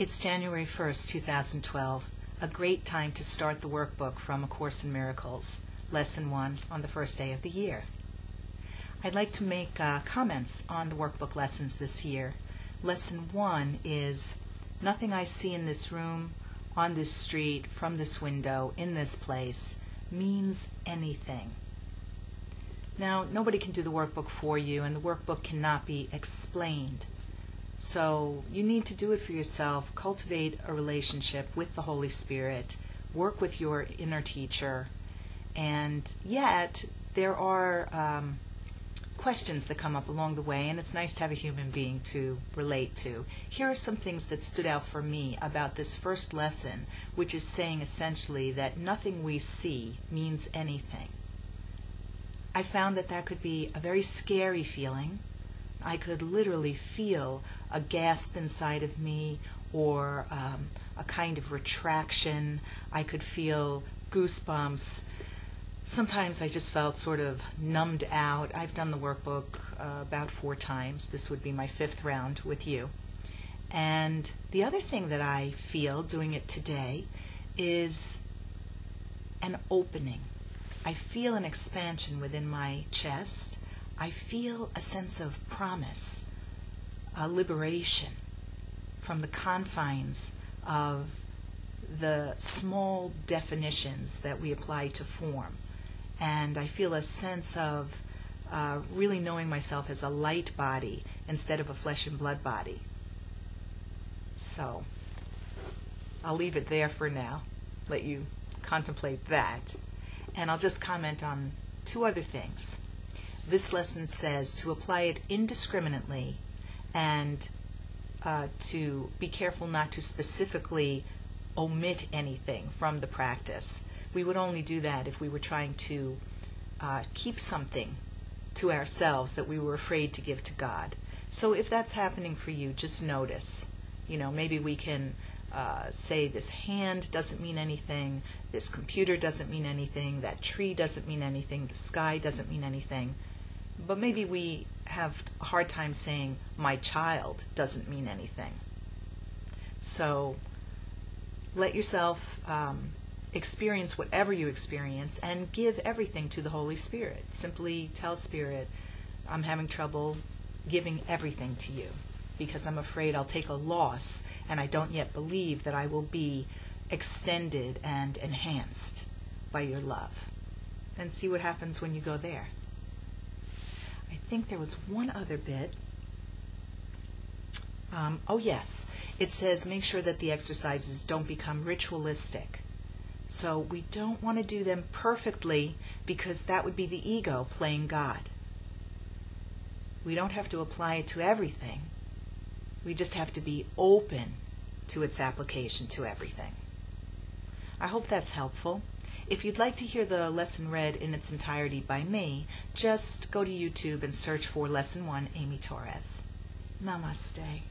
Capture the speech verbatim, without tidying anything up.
It's January first, two thousand twelve, a great time to start the workbook from A Course in Miracles, Lesson one, on the first day of the year. I'd like to make uh, comments on the workbook lessons this year. Lesson one is, nothing I see in this room, on this street, from this window, in this place, means anything. Now, nobody can do the workbook for you, and the workbook cannot be explained. So you need to do it for yourself, cultivate a relationship with the Holy Spirit, work with your inner teacher, and yet there are um, questions that come up along the way, and it's nice to have a human being to relate to. Here are some things that stood out for me about this first lesson, which is saying essentially that nothing we see means anything. I found that that could be a very scary feeling. I could literally feel a gasp inside of me, or um, a kind of retraction. I could feel goosebumps. Sometimes I just felt sort of numbed out. I've done the workbook uh, about four times. This would be my fifth round with you. And the other thing that I feel doing it today is an opening. I feel an expansion within my chest. I feel a sense of promise, a liberation from the confines of the small definitions that we apply to form. And I feel a sense of uh, really knowing myself as a light body instead of a flesh and blood body. So I'll leave it there for now, let you contemplate that. And I'll just comment on two other things. This lesson says to apply it indiscriminately and uh, to be careful not to specifically omit anything from the practice. We would only do that if we were trying to uh, keep something to ourselves that we were afraid to give to God. So if that's happening for you, just notice. You know, maybe we can uh, say this hand doesn't mean anything, this computer doesn't mean anything, that tree doesn't mean anything, the sky doesn't mean anything. But maybe we have a hard time saying, my child doesn't mean anything. So let yourself um, experience whatever you experience and give everything to the Holy Spirit. Simply tell Spirit, I'm having trouble giving everything to you because I'm afraid I'll take a loss and I don't yet believe that I will be extended and enhanced by your love. And see what happens when you go there. I think there was one other bit. Um, oh yes, it says make sure that the exercises don't become ritualistic. So we don't want to do them perfectly because that would be the ego playing God. We don't have to apply it to everything. We just have to be open to its application to everything. I hope that's helpful. If you'd like to hear the lesson read in its entirety by me, just go to YouTube and search for Lesson one, Amy Torres. Namaste.